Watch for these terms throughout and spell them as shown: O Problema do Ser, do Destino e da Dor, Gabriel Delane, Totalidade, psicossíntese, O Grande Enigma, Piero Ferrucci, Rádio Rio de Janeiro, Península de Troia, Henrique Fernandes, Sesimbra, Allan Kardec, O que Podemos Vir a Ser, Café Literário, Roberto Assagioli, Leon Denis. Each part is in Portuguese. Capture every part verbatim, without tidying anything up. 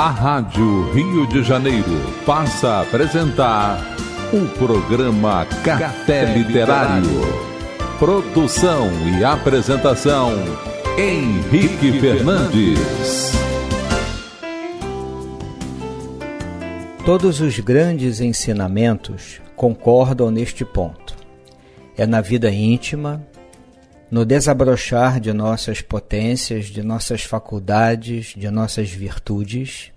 A Rádio Rio de Janeiro passa a apresentar o programa Café Literário. Produção e apresentação, Henrique Fernandes. Todos os grandes ensinamentos concordam neste ponto. É na vida íntima, no desabrochar de nossas potências, de nossas faculdades, de nossas virtudes,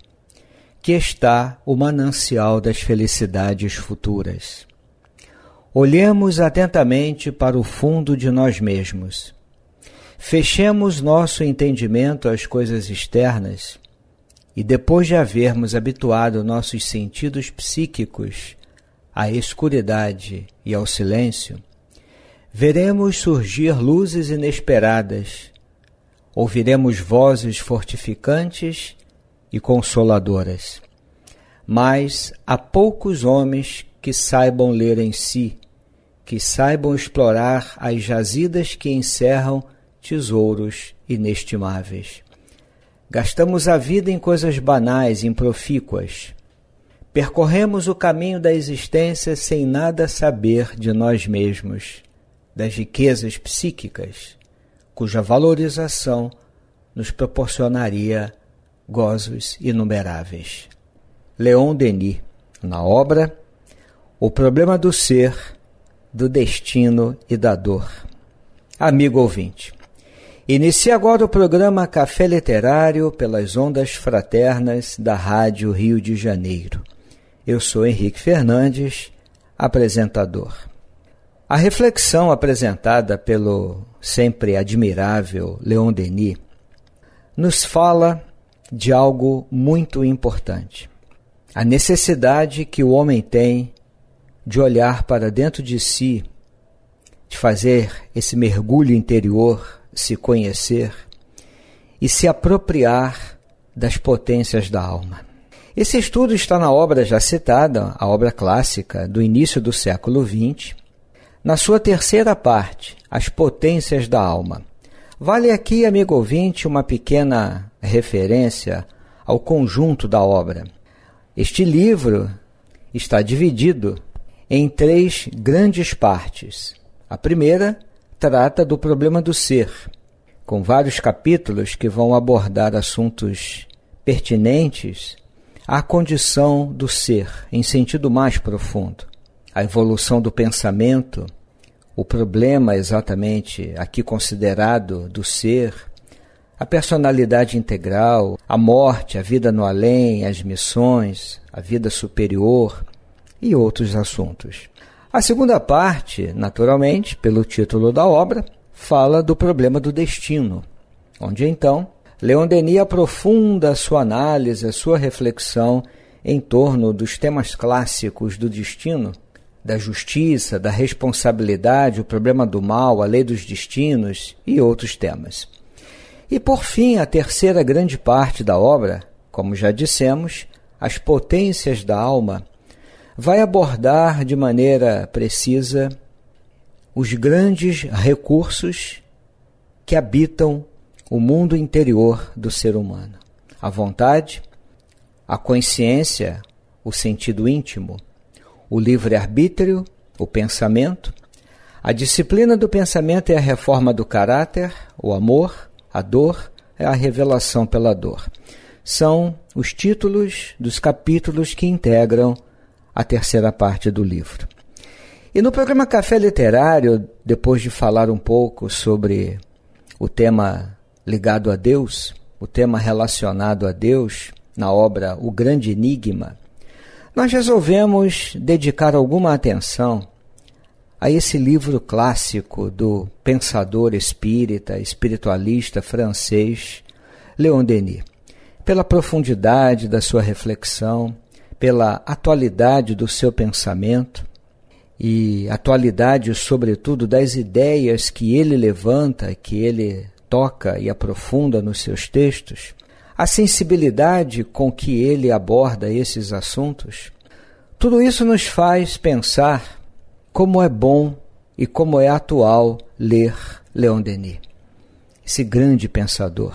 que está o manancial das felicidades futuras. Olhemos atentamente para o fundo de nós mesmos. Fechemos nosso entendimento às coisas externas e, depois de havermos habituado nossos sentidos psíquicos à escuridade e ao silêncio, veremos surgir luzes inesperadas, ouviremos vozes fortificantes e consoladoras. Mas há poucos homens que saibam ler em si, que saibam explorar as jazidas que encerram tesouros inestimáveis. Gastamos a vida em coisas banais, improfícuas. Percorremos o caminho da existência sem nada saber de nós mesmos, das riquezas psíquicas, cuja valorização nos proporcionaria gozos inumeráveis. Leon Denis, na obra O Problema do Ser, do Destino e da Dor. Amigo ouvinte, inicia agora o programa Café Literário pelas ondas fraternas da Rádio Rio de Janeiro. Eu sou Henrique Fernandes, apresentador. A reflexão apresentada pelo sempre admirável Leon Denis nos fala de algo muito importante: a necessidade que o homem tem de olhar para dentro de si, de fazer esse mergulho interior, se conhecer e se apropriar das potências da alma. Esse estudo está na obra já citada, a obra clássica do início do século vinte, na sua terceira parte, As Potências da Alma. Vale aqui, amigo ouvinte, uma pequena referência ao conjunto da obra. Este livro está dividido em três grandes partes. A primeira trata do problema do ser, com vários capítulos que vão abordar assuntos pertinentes à condição do ser, em sentido mais profundo. A evolução do pensamento, o problema exatamente aqui considerado do ser, a personalidade integral, a morte, a vida no além, as missões, a vida superior e outros assuntos. A segunda parte, naturalmente, pelo título da obra, fala do problema do destino, onde então Leon Denis aprofunda a sua análise, a sua reflexão em torno dos temas clássicos do destino, da justiça, da responsabilidade, o problema do mal, a lei dos destinos e outros temas. E por fim, a terceira grande parte da obra, como já dissemos, As Potências da Alma, vai abordar de maneira precisa os grandes recursos que habitam o mundo interior do ser humano: a vontade, a consciência, o sentido íntimo, o livre-arbítrio, o pensamento, a disciplina do pensamento e a reforma do caráter, o amor, a dor e a revelação pela dor. São os títulos dos capítulos que integram a terceira parte do livro. E no programa Café Literário, depois de falar um pouco sobre o tema ligado a Deus, o tema relacionado a Deus, na obra O Grande Enigma, nós resolvemos dedicar alguma atenção a esse livro clássico do pensador espírita, espiritualista francês, Leon Denis, pela profundidade da sua reflexão, pela atualidade do seu pensamento e atualidade, sobretudo, das ideias que ele levanta, que ele toca e aprofunda nos seus textos, a sensibilidade com que ele aborda esses assuntos. Tudo isso nos faz pensar como é bom e como é atual ler Leon Denis, esse grande pensador,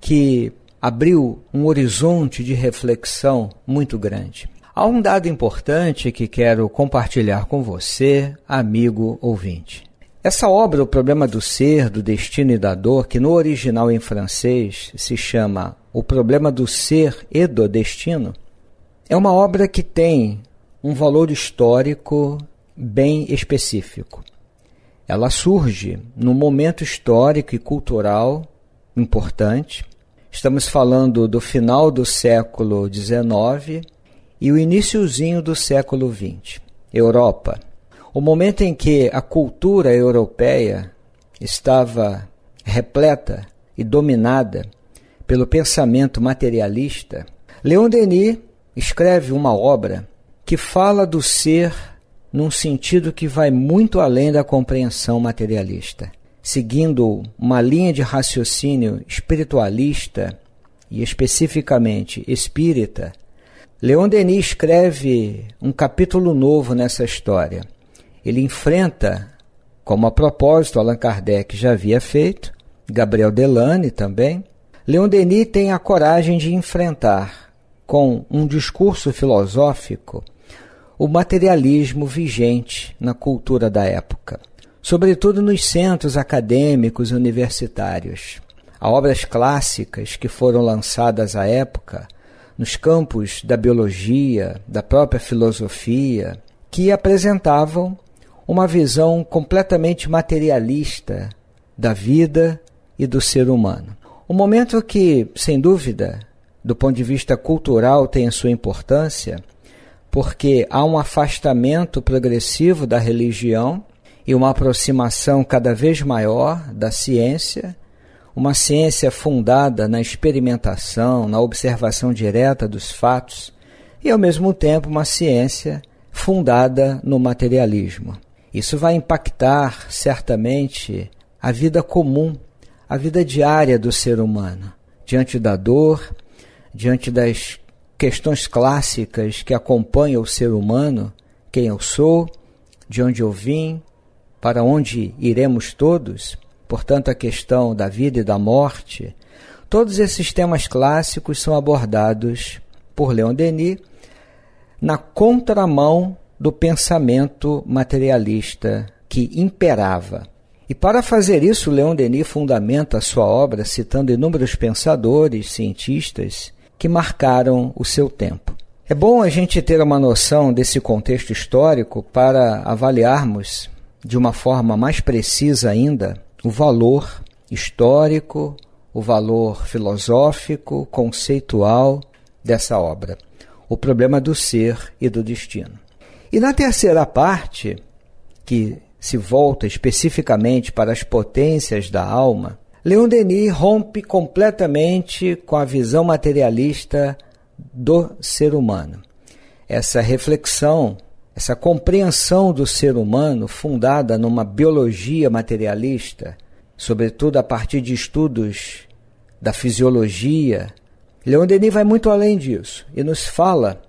que abriu um horizonte de reflexão muito grande. Há um dado importante que quero compartilhar com você, amigo ouvinte. Essa obra, O Problema do Ser, do Destino e da Dor, que no original em francês se chama O Problema do Ser e do Destino, é uma obra que tem um valor histórico bem específico. Ela surge num momento histórico e cultural importante. Estamos falando do final do século dezenove e o iniciozinho do século vinte. Europa. O momento em que a cultura europeia estava repleta e dominada pelo pensamento materialista, Leon Denis escreve uma obra que fala do ser num sentido que vai muito além da compreensão materialista, seguindo uma linha de raciocínio espiritualista e especificamente espírita. Leon Denis escreve um capítulo novo nessa história. Ele enfrenta, como a propósito Allan Kardec já havia feito, Gabriel Delane também. Leon Denis tem a coragem de enfrentar, com um discurso filosófico, o materialismo vigente na cultura da época, sobretudo nos centros acadêmicos universitários. Há obras clássicas que foram lançadas à época, nos campos da biologia, da própria filosofia, que apresentavam uma visão completamente materialista da vida e do ser humano. Um momento que, sem dúvida, do ponto de vista cultural, tem a sua importância, porque há um afastamento progressivo da religião e uma aproximação cada vez maior da ciência, uma ciência fundada na experimentação, na observação direta dos fatos, e, ao mesmo tempo, uma ciência fundada no materialismo. Isso vai impactar, certamente, a vida comum, a vida diária do ser humano, diante da dor, diante das questões clássicas que acompanham o ser humano, quem eu sou, de onde eu vim, para onde iremos todos, portanto a questão da vida e da morte. Todos esses temas clássicos são abordados por Leon Denis na contramão do pensamento materialista que imperava. E para fazer isso, Leon Denis fundamenta a sua obra citando inúmeros pensadores, cientistas, que marcaram o seu tempo. É bom a gente ter uma noção desse contexto histórico para avaliarmos de uma forma mais precisa ainda o valor histórico, o valor filosófico, conceitual dessa obra, O Problema do Ser e do Destino. E na terceira parte, que se volta especificamente para as potências da alma, Leon Denis rompe completamente com a visão materialista do ser humano. Essa reflexão, essa compreensão do ser humano fundada numa biologia materialista, sobretudo a partir de estudos da fisiologia, Leon Denis vai muito além disso e nos fala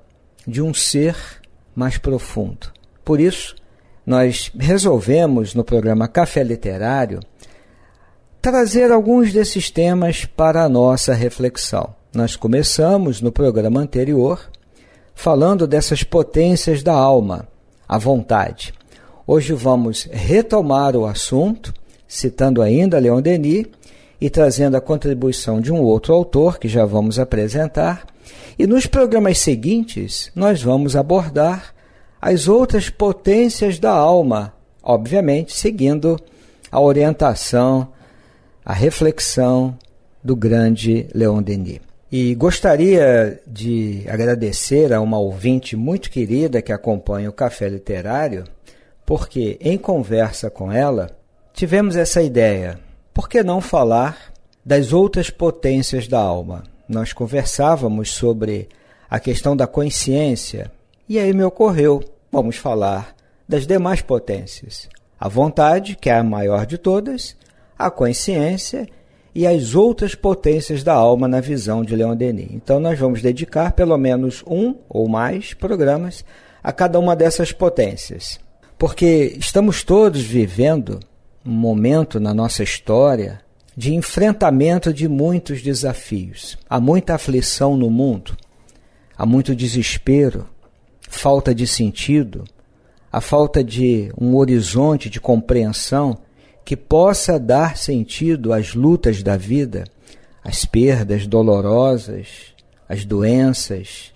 de um ser mais profundo. Por isso, nós resolvemos no programa Café Literário trazer alguns desses temas para a nossa reflexão. Nós começamos no programa anterior falando dessas potências da alma, a vontade. Hoje vamos retomar o assunto, citando ainda Leon Denis e trazendo a contribuição de um outro autor que já vamos apresentar. E nos programas seguintes nós vamos abordar as outras potências da alma, obviamente seguindo a orientação, a reflexão do grande Leon Denis. E gostaria de agradecer a uma ouvinte muito querida que acompanha o Café Literário, porque em conversa com ela tivemos essa ideia: por que não falar das outras potências da alma? Nós conversávamos sobre a questão da consciência e aí me ocorreu, vamos falar das demais potências, a vontade, que é a maior de todas, a consciência e as outras potências da alma na visão de Leon Denis. Então nós vamos dedicar pelo menos um ou mais programas a cada uma dessas potências, porque estamos todos vivendo um momento na nossa história de enfrentamento de muitos desafios. Há muita aflição no mundo, há muito desespero, falta de sentido, a falta de um horizonte de compreensão que possa dar sentido às lutas da vida, às perdas dolorosas, às doenças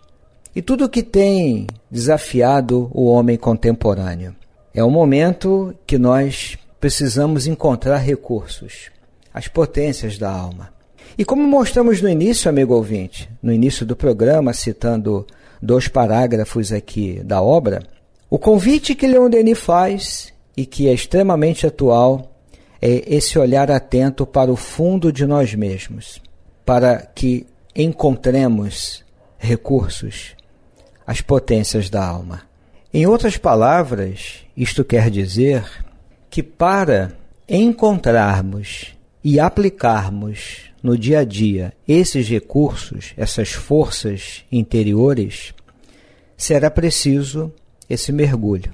e tudo o que tem desafiado o homem contemporâneo. É um momento que nós precisamos encontrar recursos, as potências da alma. E como mostramos no início, amigo ouvinte, no início do programa, citando dois parágrafos aqui da obra, o convite que Leon Denis faz, e que é extremamente atual, é esse olhar atento para o fundo de nós mesmos, para que encontremos recursos, as potências da alma. Em outras palavras, isto quer dizer que para encontrarmos e aplicarmos no dia a dia esses recursos, essas forças interiores, será preciso esse mergulho.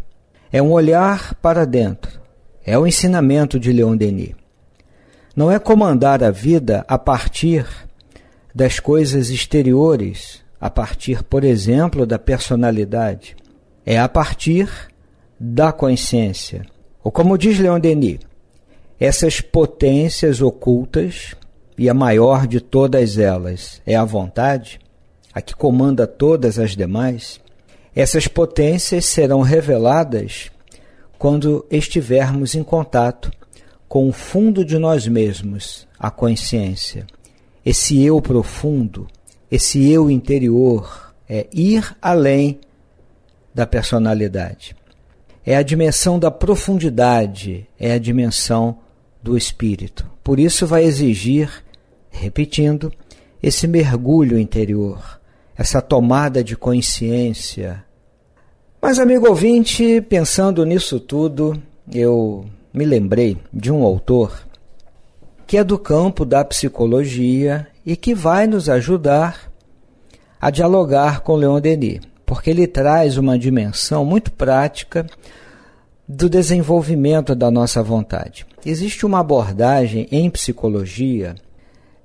É um olhar para dentro. É o ensinamento de Leon Denis. Não é comandar a vida a partir das coisas exteriores, a partir, por exemplo, da personalidade. É a partir da consciência. Ou como diz Leon Denis, essas potências ocultas, e a maior de todas elas é a vontade, a que comanda todas as demais, essas potências serão reveladas quando estivermos em contato com o fundo de nós mesmos, a consciência, esse eu profundo, esse eu interior, é ir além da personalidade. É a dimensão da profundidade, é a dimensão do espírito. Por isso vai exigir, repetindo, esse mergulho interior, essa tomada de consciência. Mas, amigo ouvinte, pensando nisso tudo, eu me lembrei de um autor que é do campo da psicologia e que vai nos ajudar a dialogar com Leon Denis, porque ele traz uma dimensão muito prática do desenvolvimento da nossa vontade. Existe uma abordagem em psicologia,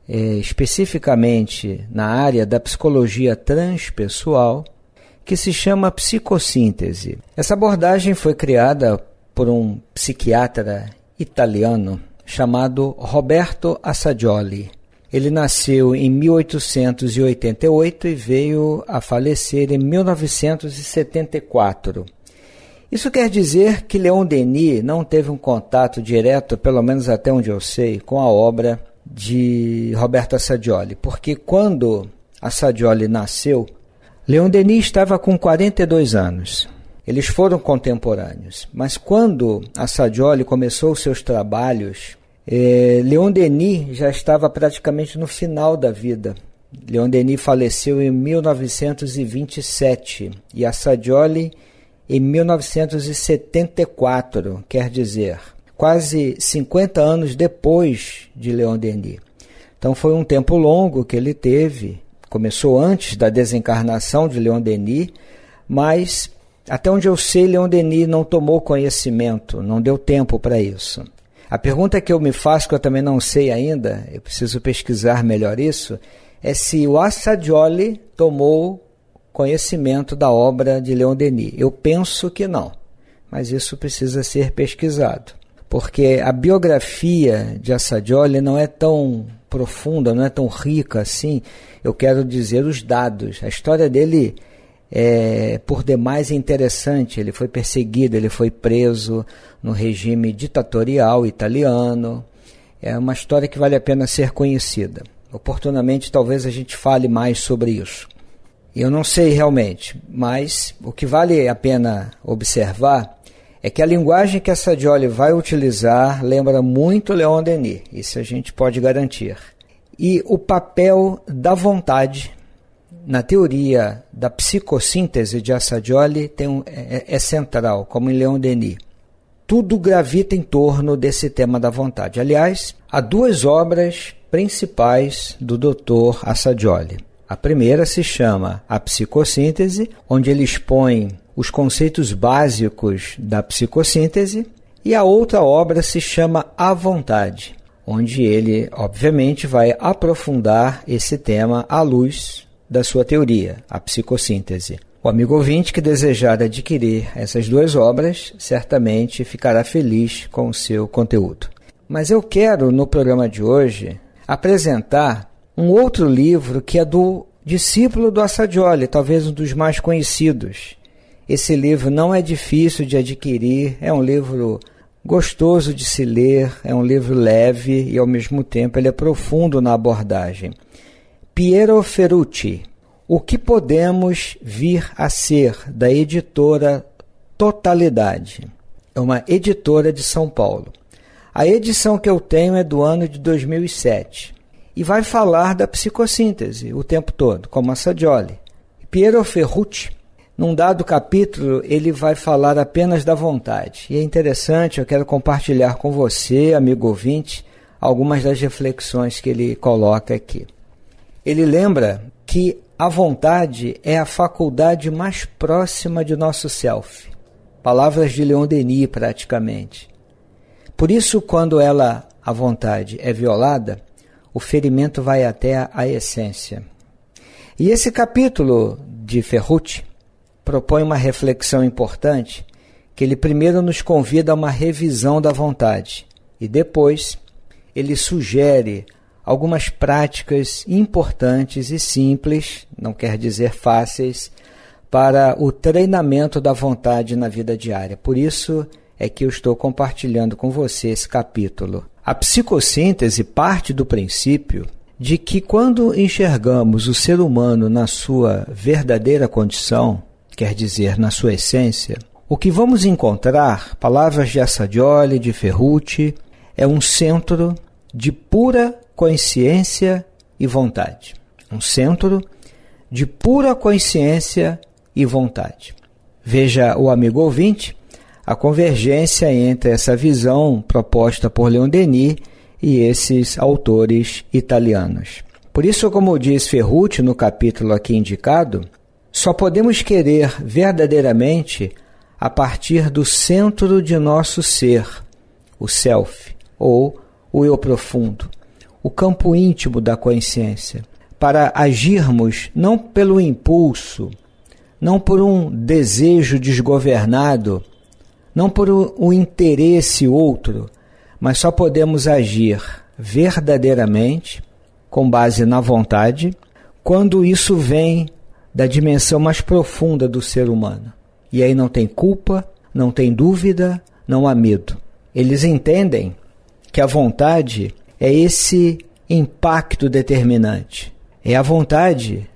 é, especificamente na área da psicologia transpessoal, que se chama psicossíntese. Essa abordagem foi criada por um psiquiatra italiano chamado Roberto Assagioli. Ele nasceu em mil oitocentos e oitenta e oito e veio a falecer em mil novecentos e setenta e quatro. Isso quer dizer que Leon Denis não teve um contato direto, pelo menos até onde eu sei, com a obra de Roberto Assagioli, porque quando Assagioli nasceu, Leon Denis estava com quarenta e dois anos. Eles foram contemporâneos. Mas quando Assagioli começou os seus trabalhos, eh, Leon Denis já estava praticamente no final da vida. Leon Denis faleceu em mil novecentos e vinte e sete e Assagioli em mil novecentos e setenta e quatro, quer dizer, quase cinquenta anos depois de Leon Denis. Então foi um tempo longo que ele teve. Começou antes da desencarnação de Leon Denis, mas até onde eu sei, Leon Denis não tomou conhecimento, não deu tempo para isso. A pergunta que eu me faço, que eu também não sei ainda, eu preciso pesquisar melhor isso, é se o Assagioli tomou conhecimento da obra de Leon Denis. Eu penso que não, mas isso precisa ser pesquisado, porque a biografia de Assagioli não é tão profunda, não é tão rica assim, eu quero dizer os dados. A história dele é por demais interessante. Ele foi perseguido, ele foi preso no regime ditatorial italiano. É uma história que vale a pena ser conhecida. Oportunamente talvez a gente fale mais sobre isso. Eu não sei realmente, mas o que vale a pena observar é que a linguagem que Assagioli vai utilizar lembra muito Leon Denis, isso a gente pode garantir. E o papel da vontade, na teoria da psicossíntese de Assagioli, tem um, é, é central, como em Leon Denis. Tudo gravita em torno desse tema da vontade. Aliás, há duas obras principais do doutor Assagioli. A primeira se chama A Psicossíntese, onde ele expõe os conceitos básicos da psicossíntese, e a outra obra se chama A Vontade, onde ele, obviamente, vai aprofundar esse tema à luz da sua teoria, a psicossíntese. O amigo ouvinte que desejar adquirir essas duas obras, certamente ficará feliz com o seu conteúdo. Mas eu quero, no programa de hoje, apresentar um outro livro que é do discípulo do Assagioli, talvez um dos mais conhecidos. Esse livro não é difícil de adquirir, é um livro gostoso de se ler, é um livro leve e, ao mesmo tempo, ele é profundo na abordagem. Piero Ferrucci, O que Podemos Vir a Ser, da editora Totalidade. É uma editora de São Paulo. A edição que eu tenho é do ano de dois mil e sete e vai falar da psicossíntese o tempo todo, como Assagioli. Piero Ferrucci, num dado capítulo, ele vai falar apenas da vontade. E é interessante, eu quero compartilhar com você, amigo ouvinte, algumas das reflexões que ele coloca aqui. Ele lembra que a vontade é a faculdade mais próxima de nosso self. Palavras de Leon Denis, praticamente. Por isso, quando ela, a vontade, é violada, o ferimento vai até a essência. E esse capítulo de Ferrucci propõe uma reflexão importante, que ele primeiro nos convida a uma revisão da vontade e depois ele sugere algumas práticas importantes e simples, não quer dizer fáceis, para o treinamento da vontade na vida diária. Por isso é que eu estou compartilhando com você esse capítulo. A psicossíntese parte do princípio de que quando enxergamos o ser humano na sua verdadeira condição, quer dizer, na sua essência, o que vamos encontrar, palavras de Assagioli, de Ferrucci, é um centro de pura consciência e vontade. Um centro de pura consciência e vontade. Veja, o amigo ouvinte, a convergência entre essa visão proposta por Leon Denis e esses autores italianos. Por isso, como diz Ferrucci no capítulo aqui indicado, só podemos querer verdadeiramente a partir do centro de nosso ser, o self, ou o eu profundo, o campo íntimo da consciência, para agirmos não pelo impulso, não por um desejo desgovernado, não por um interesse outro, mas só podemos agir verdadeiramente, com base na vontade, quando isso vem da dimensão mais profunda do ser humano. E aí não tem culpa, não tem dúvida, não há medo. Eles entendem que a vontade é esse impacto determinante. É a vontade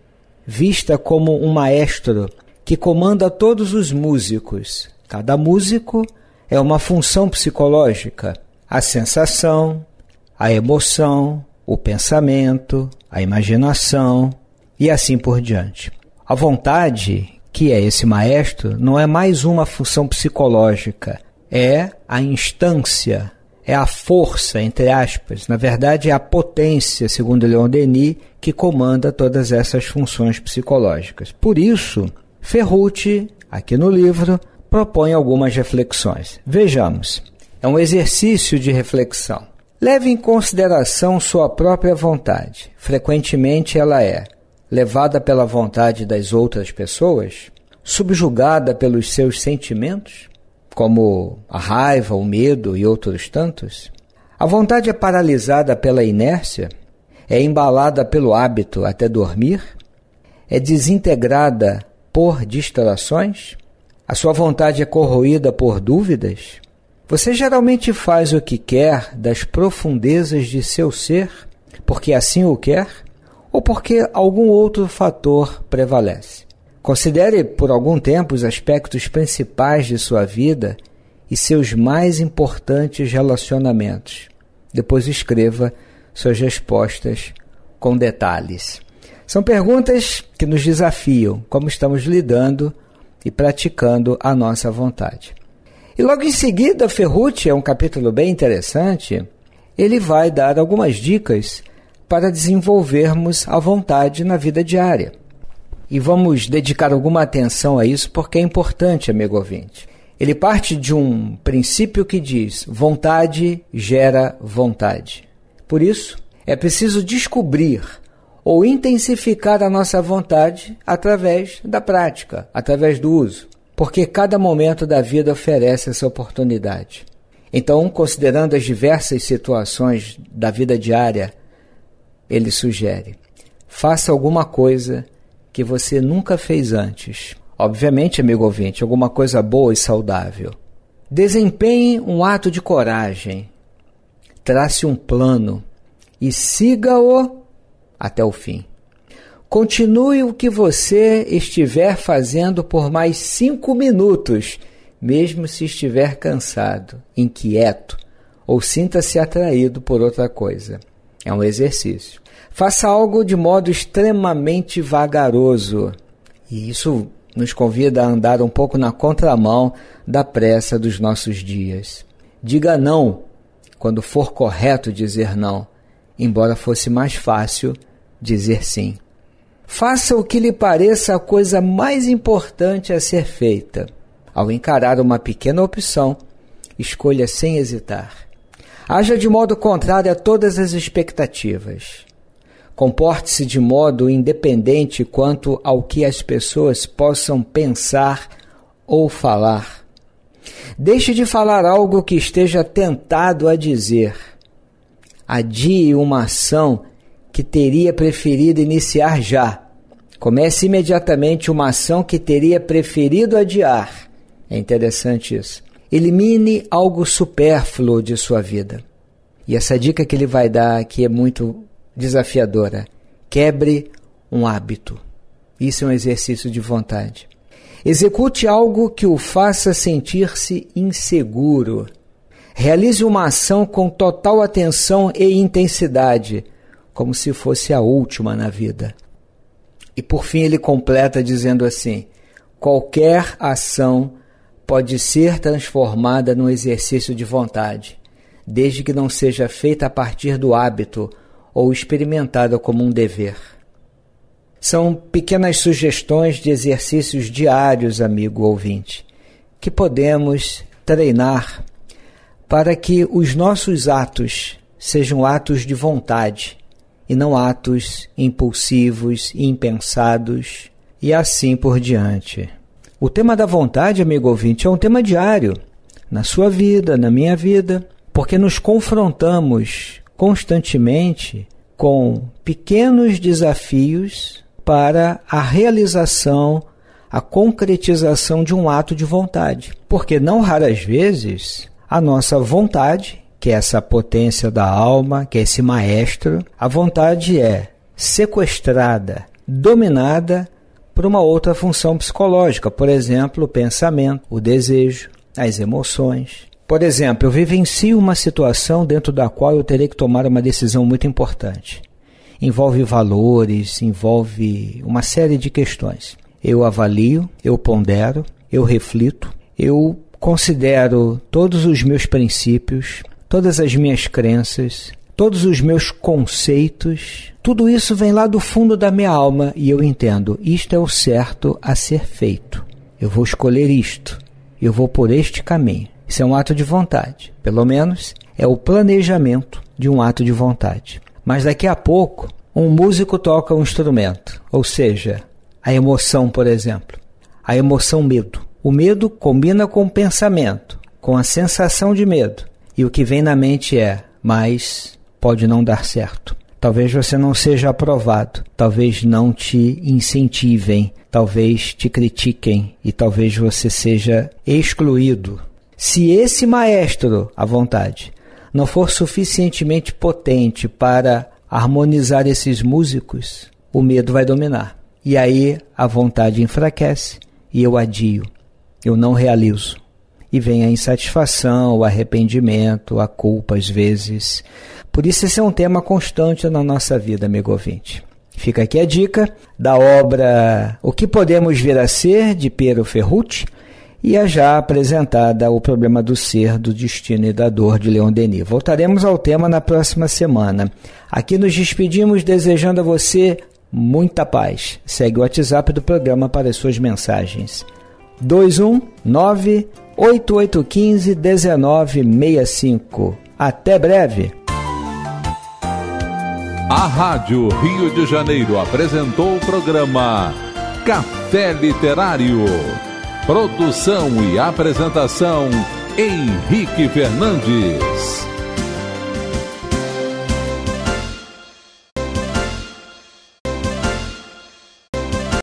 vista como um maestro que comanda todos os músicos. Cada músico é uma função psicológica. A sensação, a emoção, o pensamento, a imaginação e assim por diante. A vontade, que é esse maestro, não é mais uma função psicológica, é a instância, é a força, entre aspas, na verdade é a potência, segundo Leon Denis, que comanda todas essas funções psicológicas. Por isso, Ferrucci, aqui no livro, propõe algumas reflexões. Vejamos, é um exercício de reflexão. Leve em consideração sua própria vontade, frequentemente ela é levada pela vontade das outras pessoas, subjugada pelos seus sentimentos, como a raiva, o medo e outros tantos. A vontade é paralisada pela inércia, é embalada pelo hábito até dormir, é desintegrada por distrações, a sua vontade é corroída por dúvidas. Você geralmente faz o que quer das profundezas de seu ser, porque assim o quer, ou porque algum outro fator prevalece. Considere por algum tempo os aspectos principais de sua vida e seus mais importantes relacionamentos. Depois escreva suas respostas com detalhes. São perguntas que nos desafiam como estamos lidando e praticando a nossa vontade. E logo em seguida, Ferrucci, é um capítulo bem interessante, ele vai dar algumas dicas para desenvolvermos a vontade na vida diária. E vamos dedicar alguma atenção a isso porque é importante, amigo ouvinte. Ele parte de um princípio que diz: vontade gera vontade. Por isso, é preciso descobrir ou intensificar a nossa vontade através da prática, através do uso, porque cada momento da vida oferece essa oportunidade. Então, considerando as diversas situações da vida diária, ele sugere: faça alguma coisa que você nunca fez antes. Obviamente, amigo ouvinte, alguma coisa boa e saudável. Desempenhe um ato de coragem, trace um plano e siga-o até o fim. Continue o que você estiver fazendo por mais cinco minutos, mesmo se estiver cansado, inquieto ou sinta-se atraído por outra coisa. É um exercício. Faça algo de modo extremamente vagaroso. E isso nos convida a andar um pouco na contramão da pressa dos nossos dias. Diga não quando for correto dizer não, embora fosse mais fácil dizer sim. Faça o que lhe pareça a coisa mais importante a ser feita. Ao encarar uma pequena opção, escolha sem hesitar. Haja de modo contrário a todas as expectativas. Comporte-se de modo independente quanto ao que as pessoas possam pensar ou falar. Deixe de falar algo que esteja tentado a dizer. Adie uma ação que teria preferido iniciar já. Comece imediatamente uma ação que teria preferido adiar. É interessante isso. Elimine algo supérfluo de sua vida. E essa dica que ele vai dar aqui é muito desafiadora. Quebre um hábito. Isso é um exercício de vontade. Execute algo que o faça sentir-se inseguro. Realize uma ação com total atenção e intensidade, como se fosse a última na vida. E por fim ele completa dizendo assim: qualquer ação pode ser transformada num exercício de vontade, desde que não seja feita a partir do hábito ou experimentada como um dever. São pequenas sugestões de exercícios diários, amigo ouvinte, que podemos treinar para que os nossos atos sejam atos de vontade e não atos impulsivos, impensados e assim por diante. O tema da vontade, amigo ouvinte, é um tema diário, na sua vida, na minha vida, porque nos confrontamos constantemente com pequenos desafios para a realização, a concretização de um ato de vontade. Porque não raras vezes a nossa vontade, que é essa potência da alma, que é esse maestro, a vontade é sequestrada, dominada por uma outra função psicológica, por exemplo, o pensamento, o desejo, as emoções. Por exemplo, eu vivencio uma situação dentro da qual eu terei que tomar uma decisão muito importante. Envolve valores, envolve uma série de questões. Eu avalio, eu pondero, eu reflito, eu considero todos os meus princípios, todas as minhas crenças, todos os meus conceitos, tudo isso vem lá do fundo da minha alma e eu entendo, isto é o certo a ser feito. Eu vou escolher isto, eu vou por este caminho. Isso é um ato de vontade, pelo menos é o planejamento de um ato de vontade. Mas daqui a pouco, um músico toca um instrumento, ou seja, a emoção, por exemplo, a emoção medo. O medo combina com o pensamento, com a sensação de medo, e o que vem na mente é, mas pode não dar certo. Talvez você não seja aprovado, talvez não te incentivem, talvez te critiquem e talvez você seja excluído. Se esse maestro, à vontade, não for suficientemente potente para harmonizar esses músicos, o medo vai dominar. E aí a vontade enfraquece e eu adio, eu não realizo. E vem a insatisfação, o arrependimento, a culpa às vezes. Por isso esse é um tema constante na nossa vida, amigo ouvinte. Fica aqui a dica da obra O que Podemos Vir a Ser, de Piero Ferrucci, e a já apresentada O Problema do Ser, do Destino e da Dor, de Leon Denis. Voltaremos ao tema na próxima semana. Aqui nos despedimos desejando a você muita paz. Segue o WhatsApp do programa para as suas mensagens. dois um nove oito oito um cinco um nove seis cinco. Até breve! A Rádio Rio de Janeiro apresentou o programa Café Literário. Produção e apresentação, Henrique Fernandes.